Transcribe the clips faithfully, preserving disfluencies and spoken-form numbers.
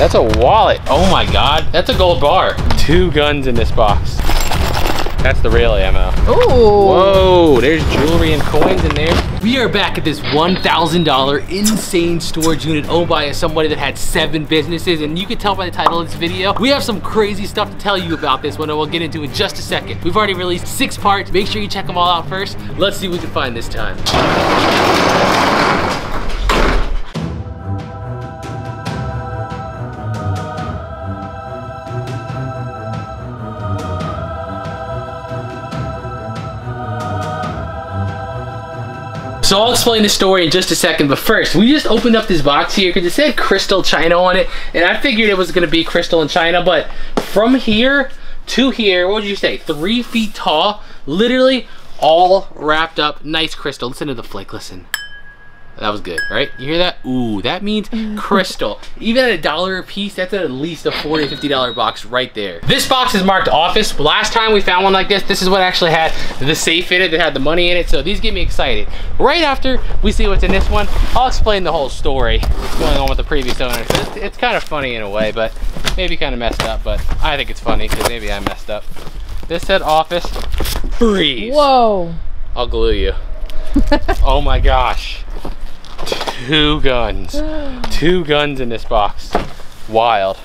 That's a wallet. Oh my God. That's a gold bar. Two guns in this box. That's the real ammo. Ooh. Whoa, there's jewelry and coins in there. We are back at this one thousand dollar insane storage unit owned by somebody that had seven businesses, and you can tell by the title of this video, we have some crazy stuff to tell you about this one, and we'll get into in just a second. We've already released six parts. Make sure you check them all out first. Let's see what we can find this time. So I'll explain the story in just a second, but first, we just opened up this box here because it said crystal China on it, and I figured it was gonna be crystal and China, but from here to here, what would you say, three feet tall, literally all wrapped up, nice crystal. Listen to the flake, listen. That was good, right? You hear that? Ooh, that means crystal. Even at a dollar a piece, that's at least a forty, fifty dollar box right there. This box is marked office. Last time we found one like this, this is what actually had the safe in it, that had the money in it, so these get me excited. Right after we see what's in this one, I'll explain the whole story going on with the previous owner. So it's, it's kind of funny in a way, but maybe kind of messed up, but I think it's funny because maybe I messed up. This said office, freeze. Whoa. I'll glue you. Oh my gosh. Two guns. Two guns in this box. Wild.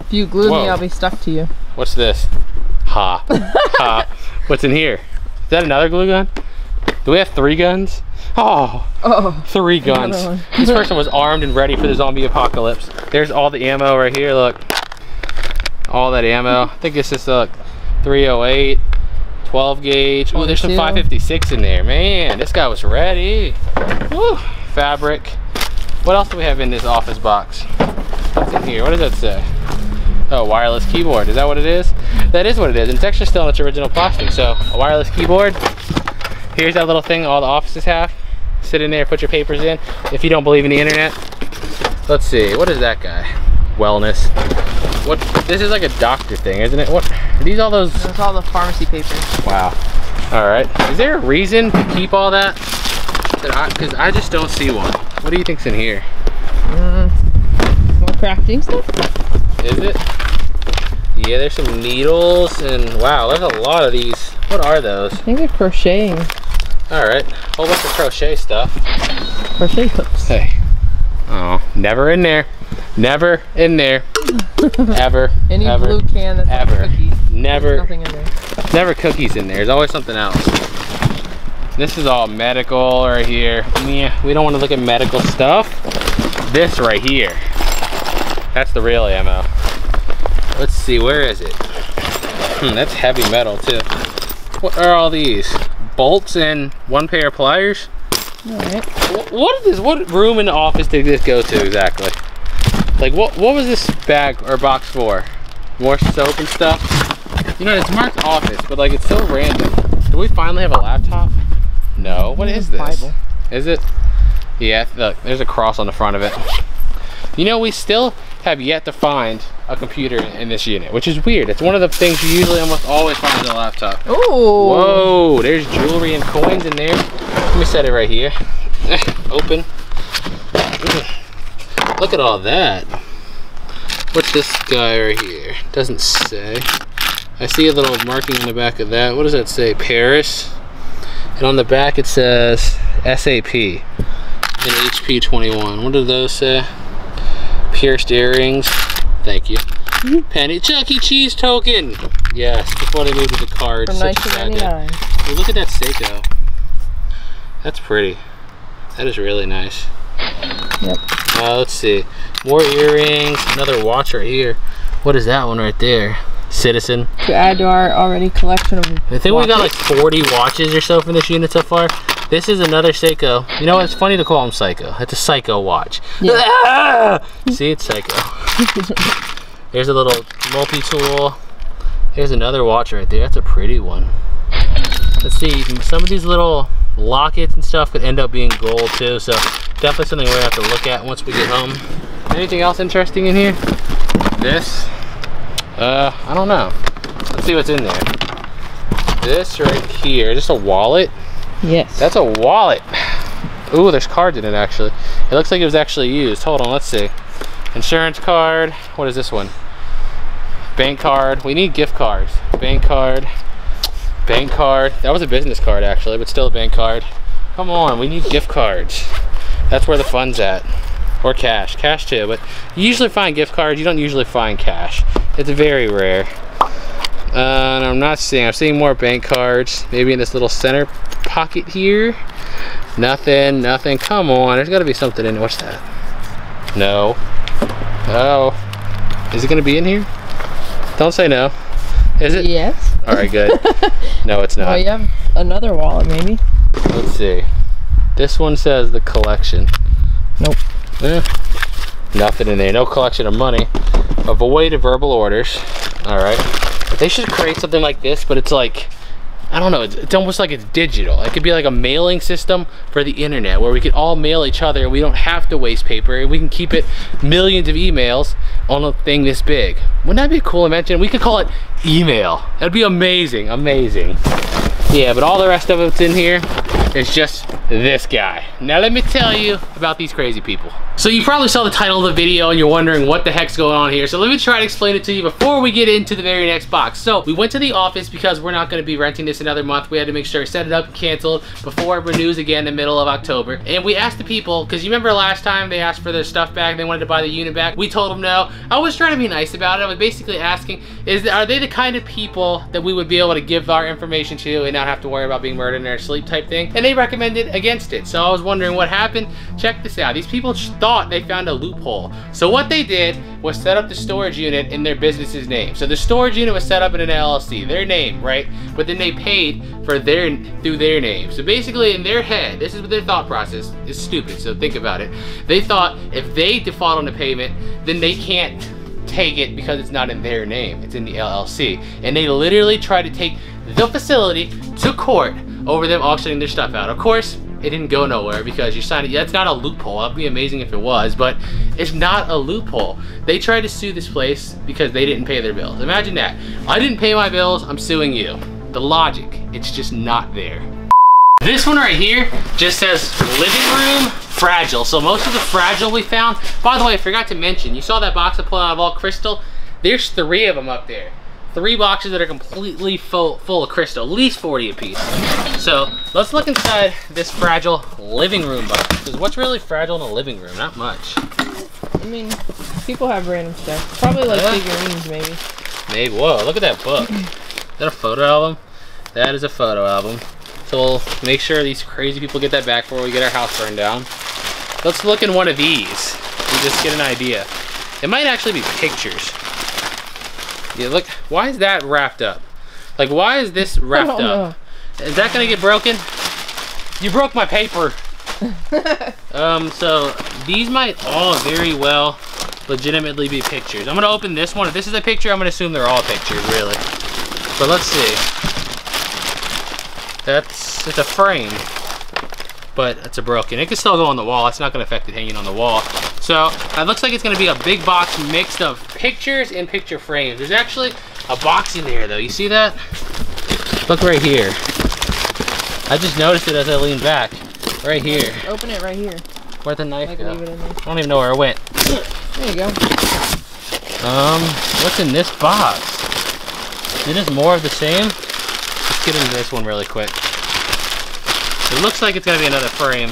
If you glue Whoa. me, I'll be stuck to you. What's this? Ha. Ha. What's in here? Is that another glue gun? Do we have three guns? Oh, oh three guns. This person was armed and ready for the zombie apocalypse. There's all the ammo right here, look. All that ammo. I think it's just, look, three oh eight, twelve gauge. Oh, there's some five fifty-six in there. Man, this guy was ready. Woo. Fabric. What else do we have in this office box? What's in here? What does that say? Oh, wireless keyboard. Is that what it is? That is what it is. And it's actually still in its original plastic. So a wireless keyboard. Here's that little thing all the offices have. Sit in there, put your papers in. If you don't believe in the internet. Let's see. What is that guy? Wellness. What? This is like a doctor thing, isn't it? What? Are these all those? That's all the pharmacy papers. Wow. All right. Is there a reason to keep all that? Because I, I just don't see one. What do you think's in here? Uh, more crafting stuff? Is it? Yeah, there's some needles and wow, there's a lot of these. What are those? I think they're crocheting. Alright, whole bunch of crochet stuff. Crochet clips. Hey. Oh, never in there. Never in there. Ever. Any ever, blue can that's ever. Like cookies. Never. There's nothing in there. Never cookies in there. There's always something else. This is all medical right here. Yeah, we don't want to look at medical stuff. This right here. That's the real ammo. Let's see, where is it? Hmm, that's heavy metal too. What are all these? Bolts and one pair of pliers? All right. What, what is this? What room in the office did this go to exactly? Like what, what was this bag or box for? More soap and stuff? You know, it's marked office, but like it's so random. Do we finally have a laptop? No, what is this? Bible. Is it? Yeah, look, there's a cross on the front of it. You know, we still have yet to find a computer in this unit, which is weird. It's one of the things you usually almost always find in a laptop. Ooh. Whoa, there's jewelry and coins in there. Let me set it right here. Open. Look at all that. What's this guy right here? Doesn't say. I see a little marking on the back of that. What does that say? Paris? And on the back it says S A P and H P twenty-one. What do those say? Pierced earrings. Thank you. Penny. Chuck E. Cheese token. Yes, before they moved to the card. From nineteen ninety-nine. Hey, look at that Seiko. That's pretty. That is really nice. Yep. Uh, let's see. More earrings. Another watch right here. What is that one right there? Citizen. To add to our already collection of I think watches. We got like forty watches or so from this unit so far. This is another Seiko. You know what? It's funny to call them Psycho. It's a Psycho watch. Yeah. Ah! See, it's Psycho. There's a little multi-tool. Here's another watch right there. That's a pretty one. Let's see. Some of these little lockets and stuff could end up being gold too. So definitely something we're going to have to look at once we get home. Anything else interesting in here? This. Uh, I don't know. Let's see what's in there. This right here, just a wallet? Yes. That's a wallet. Ooh, there's cards in it actually. It looks like it was actually used. Hold on, let's see. Insurance card. What is this one? Bank card. We need gift cards. Bank card. Bank card. That was a business card actually, but still a bank card. Come on, we need gift cards. That's where the fun's at. Or cash. Cash too, but you usually find gift cards. You don't usually find cash. It's very rare. Uh, I'm not seeing. I'm seeing more bank cards. Maybe in this little center pocket here. Nothing, nothing. Come on. There's got to be something in it. What's that? No. Oh. Is it going to be in here? Don't say no. Is it? Yes. All right, good. No, it's not. Oh, you have another wallet, maybe. Let's see. This one says the collection. Nope. Eh, nothing in there. No collection of money. Avoid verbal orders. All right. They should create something like this, but it's like, I don't know, it's, it's almost like it's digital. It could be like a mailing system for the internet where we could all mail each other and we don't have to waste paper and we can keep it millions of emails on a thing this big. Wouldn't that be a cool invention? We could call it email. That'd be amazing, amazing. Yeah, but all the rest of it's in here. It's just this guy. Now let me tell you about these crazy people. So you probably saw the title of the video and you're wondering what the heck's going on here. So let me try to explain it to you before we get into the very next box. So we went to the office because we're not going to be renting this another month. We had to make sure we set it up and canceled before it renews again in the middle of October. And we asked the people, because you remember last time they asked for their stuff back, they wanted to buy the unit back. We told them no. I was trying to be nice about it. I was basically asking, is are they the kind of people that we would be able to give our information to and not have to worry about being murdered in their sleep type thing? And they recommended against it. So I was wondering what happened. Check this out. These people thought they found a loophole. So what they did was set up the storage unit in their business's name. So the storage unit was set up in an L L C, their name, right? But then they paid for their through their name. So basically in their head, this is what their thought process is stupid. So think about it. They thought if they default on the payment, then they can't take it because it's not in their name. It's in the L L C. And they literally tried to take the facility to court over them auctioning their stuff out. Of course, it didn't go nowhere because you signed it. That's not a loophole. That'd be amazing if it was, but it's not a loophole. They tried to sue this place because they didn't pay their bills. Imagine that. I didn't pay my bills, I'm suing you. The logic, it's just not there. This one right here just says living room fragile. So most of the fragile we found, by the way, I forgot to mention, you saw that box of all crystal? There's three of them up there. Three boxes that are completely full, full of crystal, at least forty apiece. So let's look inside this fragile living room box. Because what's really fragile in a living room? Not much. I mean, people have random stuff. Probably like yeah. figurines, maybe. Maybe. Whoa, look at that book. Is that a photo album? That is a photo album. So we'll make sure these crazy people get that back before we get our house burned down. Let's look in one of these and just get an idea. It might actually be pictures. Yeah, look, why is that wrapped up? Like, why is this wrapped up? Know. Is that gonna get broken? You broke my paper. um, so these might all very well legitimately be pictures. I'm gonna open this one. If this is a picture, I'm gonna assume they're all pictures, really. But let's see. That's, it's a frame, but it's a broken. It can still go on the wall. It's not gonna affect it hanging on the wall. So it looks like it's gonna be a big box mixed of pictures and picture frames. There's actually a box in there though. You see that? Look right here. I just noticed it as I leaned back. Right here. Open it right here. Where'd the knife go? Leave it in there. I don't even know where it went. There you go. Um, what's in this box? Is it more of the same? Let's get into this one really quick. It looks like it's gonna be another frame.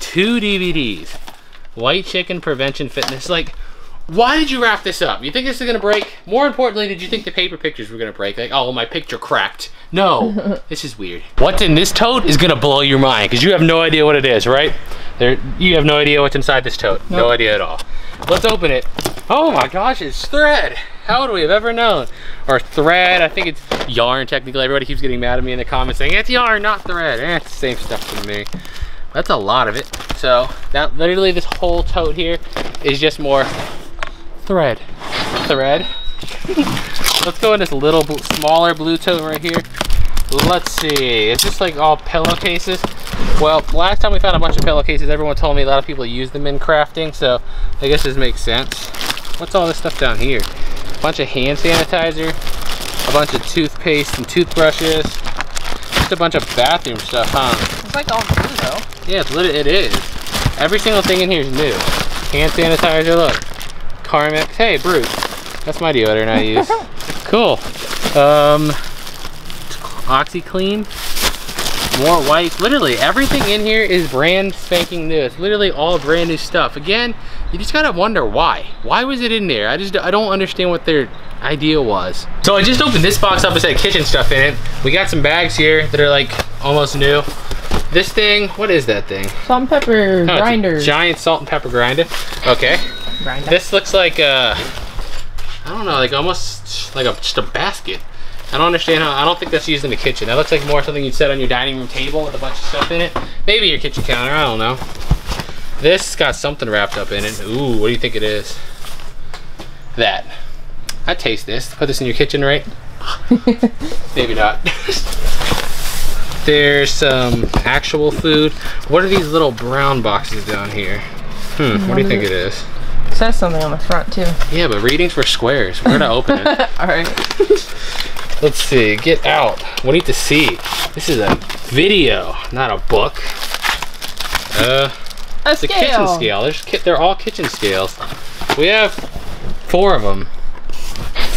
Two D V Ds. White Chicken Prevention Fitness. Like, why did you wrap this up? You think this is gonna break? More importantly, did you think the paper pictures were gonna break? Like, oh, well, my picture cracked. No, this is weird. What's in this tote is gonna blow your mind because you have no idea what it is, right? There, you have no idea what's inside this tote. Nope. No idea at all. Let's open it. Oh my gosh, it's thread. How would we have ever known? Or thread, I think it's yarn technically. Everybody keeps getting mad at me in the comments saying, it's yarn, not thread. Eh, it's the same stuff to me. That's a lot of it. So that literally this whole tote here is just more thread. Thread. Let's go in this little bl smaller blue tote right here. Let's see, is this like all pillowcases? Well, last time we found a bunch of pillowcases, everyone told me a lot of people use them in crafting, so I guess this makes sense. What's all this stuff down here? A bunch of hand sanitizer, a bunch of toothpaste and toothbrushes, just a bunch of bathroom stuff, huh? It's like all new though. Yeah, it's lit it is. Every single thing in here is new. Hand sanitizer, look. Carmex. Hey, Bruce. That's my deodorant I use. Cool. Um, OxyClean. More wipes. Literally everything in here is brand spanking new. It's literally all brand new stuff. Again, you just gotta wonder why. Why was it in there? I just I don't understand what their idea was. So I just opened this box up. It said kitchen stuff in it. We got some bags here that are like almost new. This thing, what is that thing? Salt and pepper oh, grinder. Giant salt and pepper grinder. Okay. Grinder. This looks like uh I don't know, like almost like a just a basket. I don't understand how, I don't think that's used in the kitchen. That looks like more something you'd set on your dining room table with a bunch of stuff in it. Maybe your kitchen counter, I don't know. This got something wrapped up in it. Ooh, what do you think it is? That. I taste this. Put this in your kitchen, right? Maybe not. There's some actual food. What are these little brown boxes down here? Hmm, what do you think it is? It says something on the front too. Yeah, but readings for squares. We're gonna open it. All right. Let's see, get out. We need to see. This is a video, not a book. Uh, a it's scale. A kitchen scale. There's ki they're all kitchen scales. We have four of them.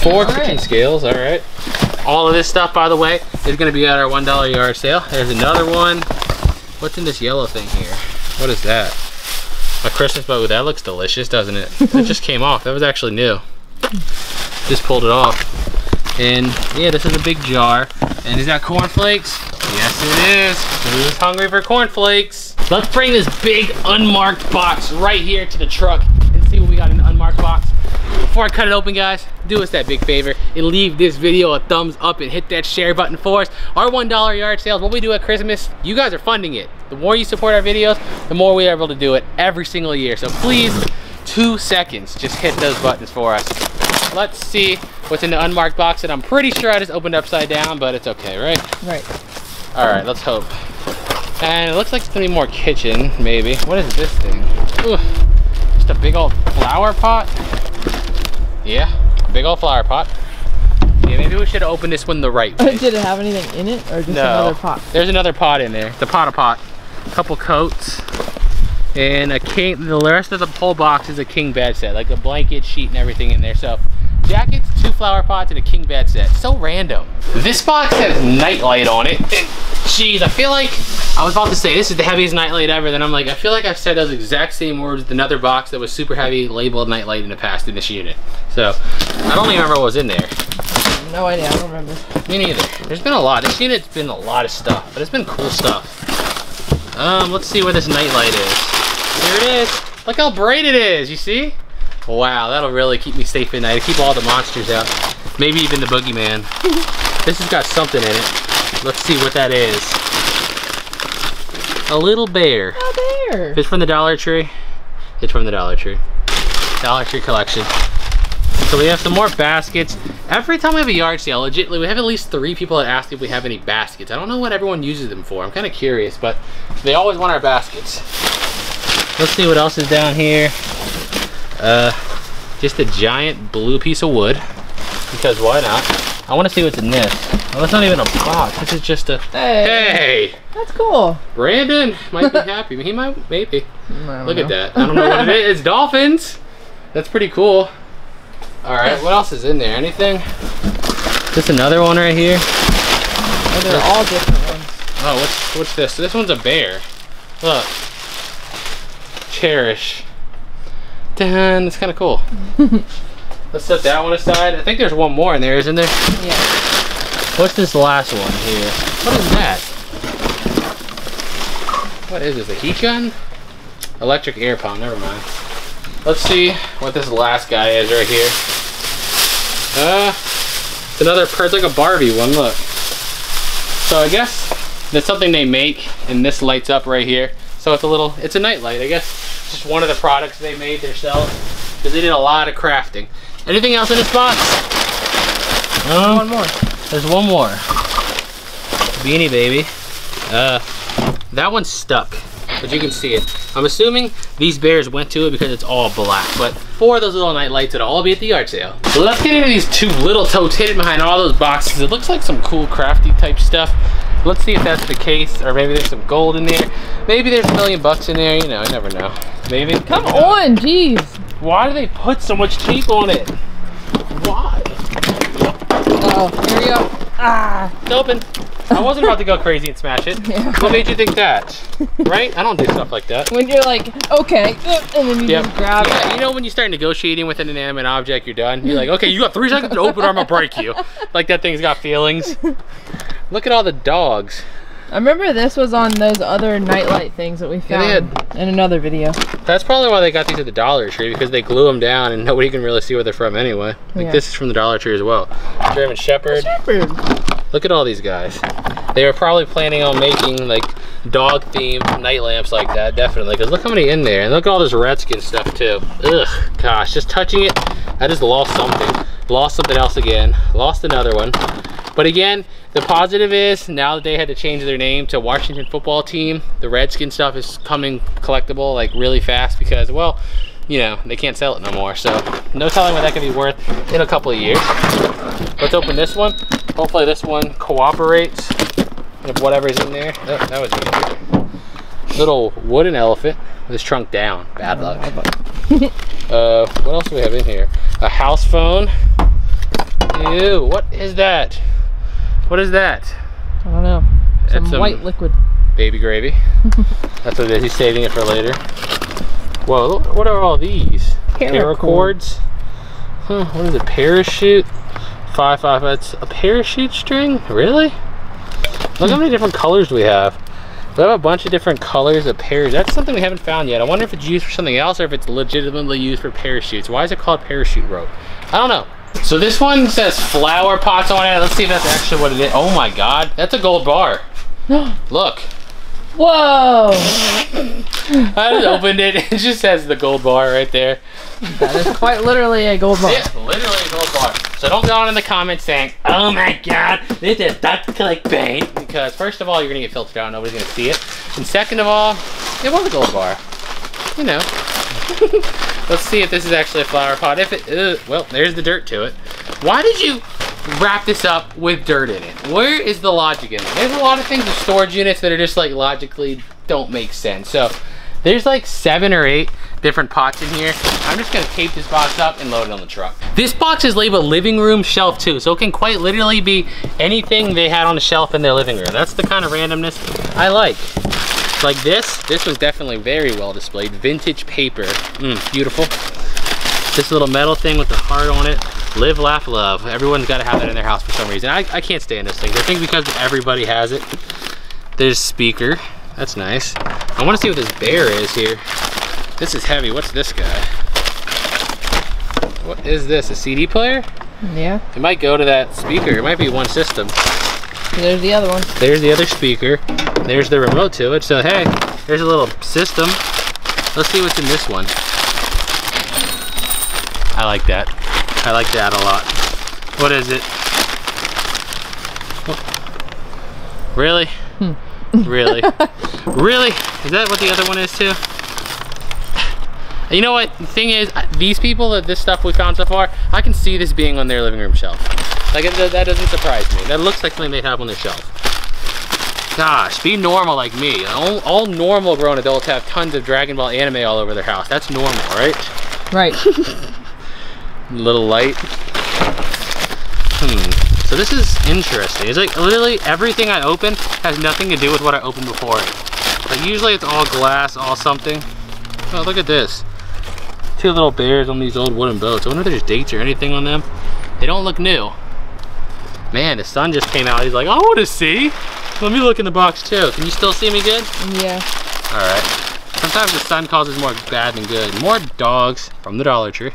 Four all kitchen right. scales, all right. All of this stuff, by the way, is gonna be at our one dollar yard sale. There's another one. What's in this yellow thing here? What is that? A Christmas bow. That looks delicious, doesn't it? It just came off. That was actually new. Just pulled it off. And yeah, this is a big jar. And is that cornflakes? Yes, it is. Who's hungry for cornflakes? Let's bring this big unmarked box right here to the truck and see what we got in the unmarked box. Before I cut it open, guys, do us that big favor and leave this video a thumbs up and hit that share button for us. Our one dollar yard sales, what we do at Christmas, you guys are funding it. The more you support our videos, the more we are able to do it every single year. So please, two seconds, just hit those buttons for us. Let's see what's in the unmarked box that I'm pretty sure I just opened upside down, but it's okay, right? Right. All right, let's hope. And it looks like it's gonna be more kitchen, maybe. What is this thing? Ooh, just a big old flower pot? Yeah, a big old flower pot. Yeah, maybe we should open this one the right way. Did it have anything in it, or just no. another pot? There's another pot in there, the pot of pot. A couple coats. And a king, the rest of the whole box is a king bed set, like a blanket, sheet, and everything in there. So jackets, two flower pots, and a king bed set. So random. This box has nightlight on it. Jeez, I feel like I was about to say this is the heaviest nightlight ever. Then I'm like, I feel like I've said those exact same words with another box that was super heavy labeled nightlight in the past in this unit. So I don't even remember what was in there. No idea. I don't remember. Me neither. There's been a lot. This unit's been a lot of stuff, but it's been cool stuff. Um, let's see where this nightlight is. Here it is. Look how bright it is, you see? Wow, that'll really keep me safe at night. Keep all the monsters out. Maybe even the boogeyman. This has got something in it. Let's see what that is. A little bear. A bear. If it's from the Dollar Tree, it's from the Dollar Tree. Dollar Tree collection. So we have some more baskets. Every time we have a yard sale, legitly, we have at least three people that ask if we have any baskets. I don't know what everyone uses them for. I'm kind of curious, but they always want our baskets. Let's see what else is down here. Uh, just a giant blue piece of wood, because why not? I want to see what's in this. Well, that's not even a box. This is just a, hey. hey. That's cool. Brandon might be happy. He might, maybe. Look know. at that. I don't know what it is. It's dolphins. That's pretty cool. All right, what else is in there? Anything? Just another one right here. Oh, they're all different ones. Oh, what's, what's this? So this one's a bear. Look. Cherish. Dun, that's kind of cool. Let's set that one aside. I think there's one more in there, isn't there? Yeah. What's this last one here? What is that? What is this, a heat gun? Electric air pump, never mind. Let's see what this last guy is right here. Uh, it's another, it's like a Barbie one, look. So I guess that's something they make, and this lights up right here. So it's a little, it's a nightlight, I guess. Just one of the products they made themselves, because they did a lot of crafting. Anything else in this box? Um, one more. There's one more. Beanie Baby. Uh, that one's stuck, but you can see it. I'm assuming these bears went to it because it's all black, but four of those little night lights will all be at the yard sale. So let's get into these two little totes hidden behind all those boxes. It looks like some cool crafty type stuff. Let's see if that's the case, or maybe there's some gold in there. Maybe there's a million bucks in there, you know, I never know. Maybe. Come on, jeez. Why do they put so much tape on it? Why? Oh, here we go. Ah, it's open. I wasn't about to go crazy and smash it. Yeah. What made you think that? Right? I don't do stuff like that. When you're like, okay, and then you yep. just grab yeah. it. You know when you start negotiating with an inanimate object, you're done. You're like, okay, you got three seconds to open or I'm gonna break you. Like that thing's got feelings. Look at all the dogs. I remember this was on those other nightlight things that we found yeah, had, in another video. That's probably why they got these at the Dollar Tree, because they glue them down and nobody can really see where they're from anyway. Like yeah. this is from the Dollar Tree as well. German Shepherd. Shepherd. Look at all these guys. They were probably planning on making like dog themed night lamps like that, definitely. Because look how many in there. And look at all this Redskin stuff too. Ugh, gosh, just touching it, I just lost something. Lost something else again. Lost another one. But again, the positive is now that they had to change their name to Washington football team, the Redskin stuff is coming collectible like really fast because, well, you know, they can't sell it no more. So no telling what that could be worth in a couple of years. Let's open this one. Hopefully this one cooperates with whatever's in there. Oh, that was good. Little wooden elephant with his trunk down. Bad luck. Uh, what else do we have in here? A house phone. Ew, what is that? What is that? I don't know. Some, That's some white liquid. Baby gravy. That's what it is. He's saving it for later. Whoa, what are all these? Paracords. Huh, what is a parachute? Five, five, that's a parachute string? Really? Look how many different colors we have. We have a bunch of different colors of parachutes. That's something we haven't found yet. I wonder if it's used for something else or if it's legitimately used for parachutes. Why is it called parachute rope? I don't know. So this one says flower pots on it. Let's see if that's actually what it is. Oh my God, that's a gold bar. Look. Whoa. I just opened it. It just has the gold bar right there. That is quite literally a gold bar. It's literally a gold bar. So don't go on in the comments saying, oh my God, this is not clickbait. Because first of all, you're gonna get filtered out. Nobody's gonna see it. And second of all, it was a gold bar. You know. Let's see if this is actually a flower pot. If it, uh, well, there's the dirt to it. Why did you wrap this up with dirt in it? Where is the logic in it? There's a lot of things with storage units that are just like logically don't make sense. So there's like seven or eight different pots in here. I'm just gonna tape this box up and load it on the truck. This box is labeled living room shelf too, so it can quite literally be anything they had on the shelf in their living room. That's the kind of randomness I like. Like this, this was definitely very well displayed. Vintage paper, mm, beautiful. This little metal thing with the heart on it. Live, laugh, love. Everyone's gotta have that in their house for some reason. I, I can't stand those things. I think because everybody has it. There's speaker, that's nice. I wanna see what this bear is here. This is heavy, what's this guy? What is this, a C D player? Yeah. It might go to that speaker, it might be one system. There's the other one. There's the other speaker. There's the remote to it. So hey, there's a little system. Let's see what's in this one. I like that. I like that a lot. What is it? Oh. Really? Hmm. Really? Really? Is that what the other one is too? You know what? The thing is, these people that this stuff we found so far, I can see this being on their living room shelf. Like that doesn't surprise me. That looks like something they have on their shelf. Gosh, be normal like me. All, all normal grown adults have tons of Dragon Ball anime all over their house. That's normal, right? Right. Little light. Hmm. So this is interesting. It's like literally everything I open has nothing to do with what I opened before. Like usually it's all glass, all something. Oh, look at this. Two little bears on these old wooden boats. I wonder if there's dates or anything on them. They don't look new. Man, the sun just came out. He's like, I want to see. Let me look in the box too. Can you still see me good? Yeah. All right. Sometimes the sun causes more bad than good. More dogs from the Dollar Tree.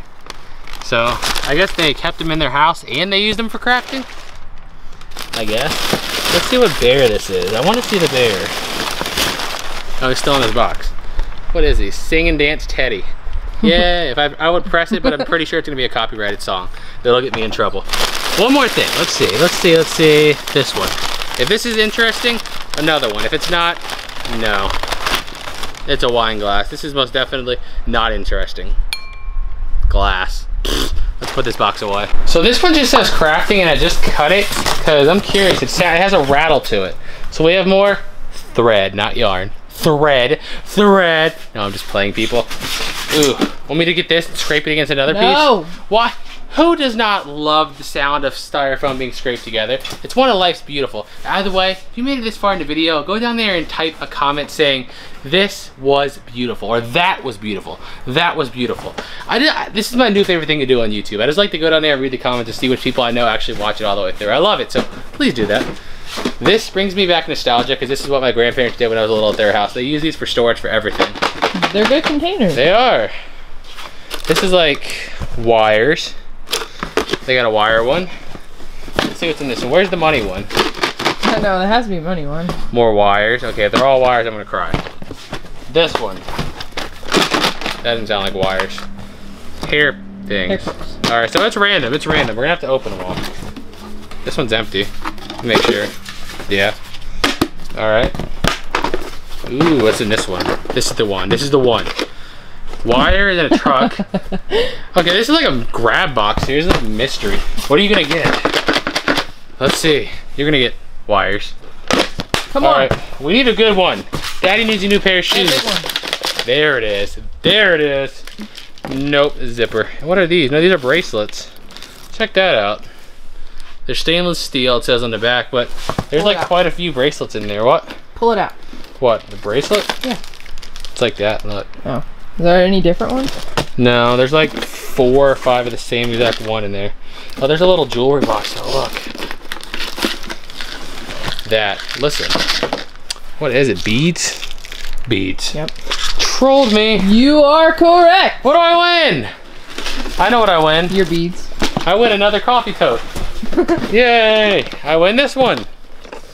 So I guess they kept them in their house and they used them for crafting, I guess. Let's see what bear this is. I want to see the bear. Oh, he's still in his box. What is he? Sing and dance Teddy. Yeah, if I, I would press it, but I'm pretty sure it's gonna be a copyrighted song. They'll get me in trouble. One more thing. Let's see. Let's see. Let's see this one. If this is interesting, another one. If it's not, no. It's a wine glass. This is most definitely not interesting. Glass. Let's put this box away. So this one just says crafting and I just cut it because I'm curious. It's, it has a rattle to it. So we have more thread, not yarn. Thread, thread. No, I'm just playing, people. Ooh, want me to get this and scrape it against another no. piece? No. Why? Who does not love the sound of styrofoam being scraped together? It's one of life's beautiful. Either way, if you made it this far in the video, go down there and type a comment saying, this was beautiful, or that was beautiful, that was beautiful. I did, I, this is my new favorite thing to do on YouTube. I just like to go down there and read the comments and see which people I know actually watch it all the way through. I love it, so please do that. This brings me back nostalgia because this is what my grandparents did when I was little at their house. They use these for storage for everything. They're good containers. They are. This is like wires. They got a wire one. Let's see what's in this one. Where's the money one? I know, there has to be money one. More wires. Okay, if they're all wires, I'm gonna cry. This one. That doesn't sound like wires. Hair things. Haircuts. All right, so it's random. It's random. We're gonna have to open them all. This one's empty. Make sure. Yeah. All right. Ooh, what's in this one? This is the one. This is the one. Wire and a truck. Okay, this is like a grab box. Here's a mystery. What are you gonna get? Let's see. You're gonna get wires. Come All on. Right. We need a good one. Daddy needs a new pair of shoes. There it is. There it is. Nope, zipper. What are these? No, these are bracelets. Check that out. They're stainless steel, it says on the back, but there's Pull like quite a few bracelets in there. What? Pull it out. What, the bracelet? Yeah. It's like that, look. Oh. Is there any different ones? No, there's like four or five of the same exact one in there. Oh, there's a little jewelry box though, look. That, listen. What is it, beads? Beads. Yep. Trolled me. You are correct. What do I win? I know what I win. Your beads. I win another coffee tote. Yay, I win this one.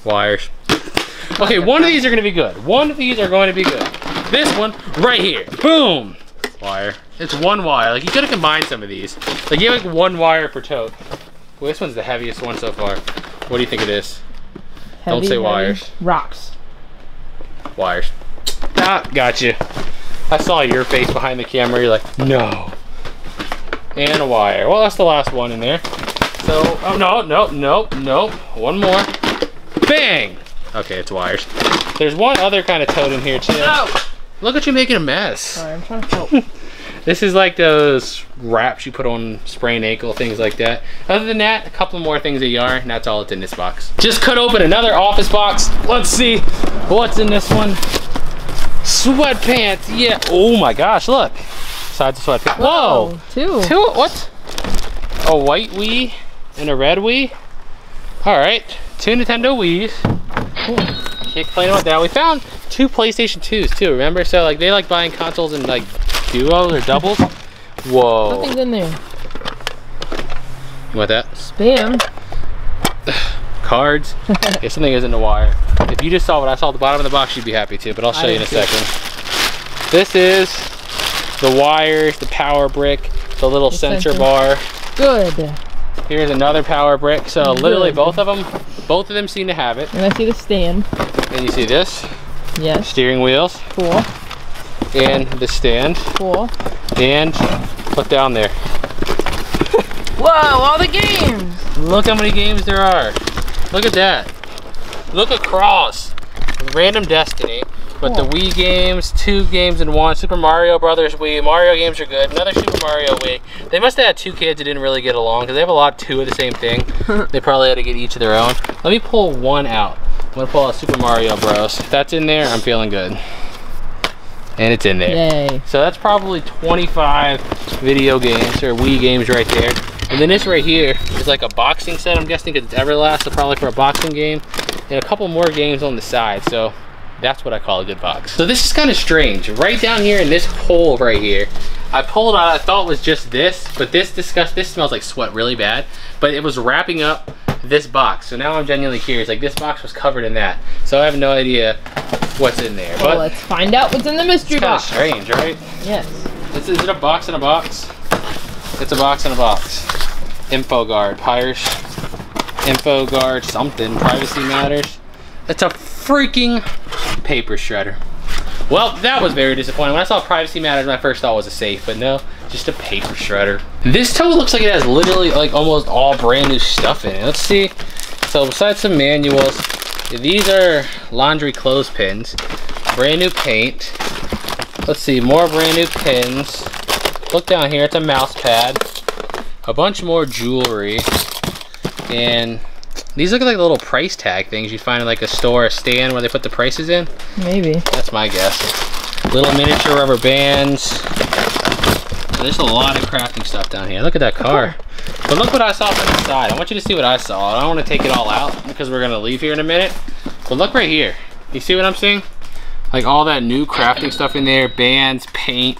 Wires. Okay, one of these are gonna be good. One of these are going to be good. This one right here, boom, wire. It's one wire. Like you could have combined some of these. Like you have like one wire per tote. Well, this one's the heaviest one so far. What do you think of this? Heavy, Don't say heavy. wires. Rocks. Wires. Ah, got you. I saw your face behind the camera. You're like, no. And a wire. Well, that's the last one in there. So, oh no, no, no, no. One more. Bang. Okay, it's wires. There's one other kind of tote in here too. Oh. Look at you making a mess. Sorry, I'm trying to help. This is like those wraps you put on sprained ankle, things like that. Other than that, a couple more things of yarn, and that's all that's in this box. Just cut open another office box. Let's see what's in this one. Sweatpants, yeah. Oh my gosh, look. Sides of sweatpants. Whoa. Whoa. Two. Two, what? A white Wii and a red Wii. All right, two Nintendo Wiis. Cool. Can't complain about that. We found two PlayStation twos too, remember? So like they like buying consoles in like duos or doubles. Whoa. Nothing's in there. You want that? Spam. Cards. If something isn't a wire. If you just saw what I saw at the bottom of the box, you'd be happy too, but I'll show I you in a second. It. This is the wires, the power brick, the little the sensor, sensor bar. Good. Here's another power brick. So Good. literally both of them, both of them seem to have it. And I see the stand. And you see this? Yes. Steering wheels. Cool. And the stand. Cool. And put down there. Whoa, all the games. Look how many games there are. Look at that. Look across. Random Destiny. But cool. The Wii games, two games in one. Super Mario Brothers Wii. Mario games are good. Another Super Mario Wii. They must have had two kids that didn't really get along because they have a lot of two of the same thing. They probably had to get each of their own. Let me pull one out. I'm gonna pull out Super Mario Bros. If that's in there, I'm feeling good. And it's in there. Yay. So that's probably twenty-five video games or Wii games right there. And then this right here is like a boxing set, I'm guessing, because it's Everlast, so probably for a boxing game. And a couple more games on the side, so that's what I call a good box. So this is kind of strange. Right down here in this hole right here, I pulled out, I thought it was just this, but this disgust, this smells like sweat really bad, but it was wrapping up this box. So now I'm genuinely curious, like this box was covered in that. So I have no idea what's in there. But well, let's find out what's in the mystery box. It's kind of strange, right? Yes. It's, is it a box in a box? It's a box in a box. InfoGuard, Pirates. InfoGuard something, privacy matters. It's a freaking paper shredder. Well, that was very disappointing. When I saw privacy matters, my first thought was a safe, but no, just a paper shredder. This tote looks like it has literally like almost all brand new stuff in it. Let's see. So besides some manuals, These are laundry clothespins. Brand new paint. Let's see, more brand new pins. Look down here, it's a mouse pad. A bunch more jewelry. And these look like little price tag things you find in like a store, a stand where they put the prices in. Maybe. That's my guess. Little miniature rubber bands. There's a lot of crafting stuff down here. Look at that car. But look what I saw from the side. I want you to see what I saw. I don't want to take it all out because we're going to leave here in a minute. But look right here. You see what I'm seeing? Like all that new crafting stuff in there. Bands, paint,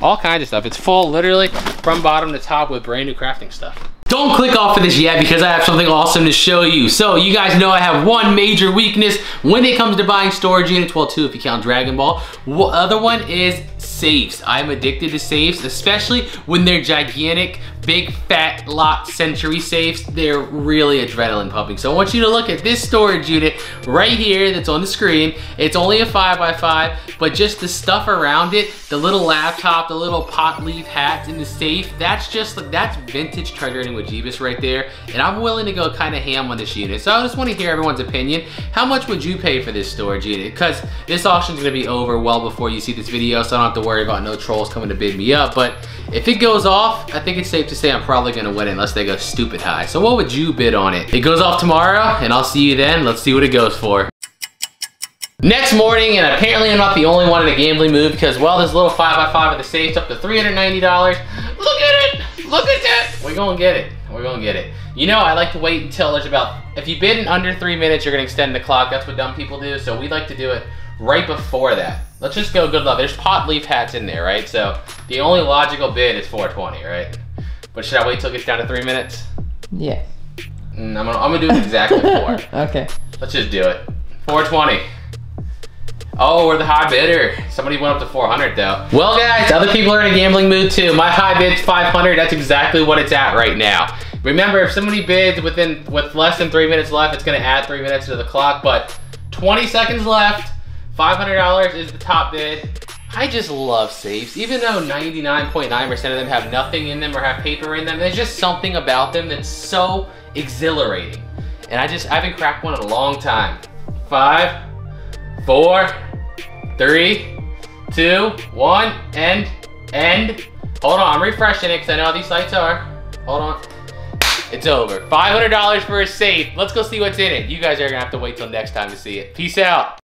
all kinds of stuff. It's full literally from bottom to top with brand new crafting stuff. Don't click off of this yet because I have something awesome to show you. So you guys know I have one major weakness when it comes to buying storage units, well two if you count Dragon Ball. The other one is safes. I'm addicted to safes, especially when they're gigantic, big, fat, lot, century safes. They're really adrenaline pumping. So I want you to look at this storage unit right here that's on the screen. It's only a five by five, but just the stuff around it, the little laptop, the little pot leaf hats in the safe, that's just, that's vintage treasure hunting with Jebus right there, and I'm willing to go kind of ham on this unit. So I just want to hear everyone's opinion. How much would you pay for this storage unit? Because this auction's going to be over well before you see this video, so I don't have to worry about no trolls coming to bid me up. But if it goes off, I think it's safe to say I'm probably going to win it unless they go stupid high. So what would you bid on it? It goes off tomorrow, and I'll see you then. Let's see what it goes for. Next morning, and apparently I'm not the only one in a gambling mood because, well, this little five by five of the safe's up to three hundred ninety dollars. Look at it! Look at that! We're gonna get it. We're gonna get it. You know, I like to wait until there's about, if you bid in under three minutes, you're gonna extend the clock. That's what dumb people do. So we like to do it right before that. Let's just go good luck. There's pot leaf hats in there, right? So the only logical bid is four twenty, right? But should I wait till it gets down to three minutes? Yeah. Mm, I'm, gonna, I'm gonna do it exactly four. Okay. Let's just do it. four twenty. Oh, we're the high bidder. Somebody went up to four hundred though. Well guys, other people are in a gambling mood too. My high bid's five hundred, that's exactly what it's at right now. Remember, if somebody bids within with less than three minutes left, it's gonna add three minutes to the clock, but twenty seconds left, five hundred dollars is the top bid. I just love safes, even though ninety-nine point nine percent of them have nothing in them or have paper in them, there's just something about them that's so exhilarating. And I just, I haven't cracked one in a long time. Five, four, three, two, one, end, end. Hold on, I'm refreshing it because I know how these sites are. Hold on. It's over. five hundred dollars for a safe. Let's go see what's in it. You guys are gonna have to wait till next time to see it. Peace out.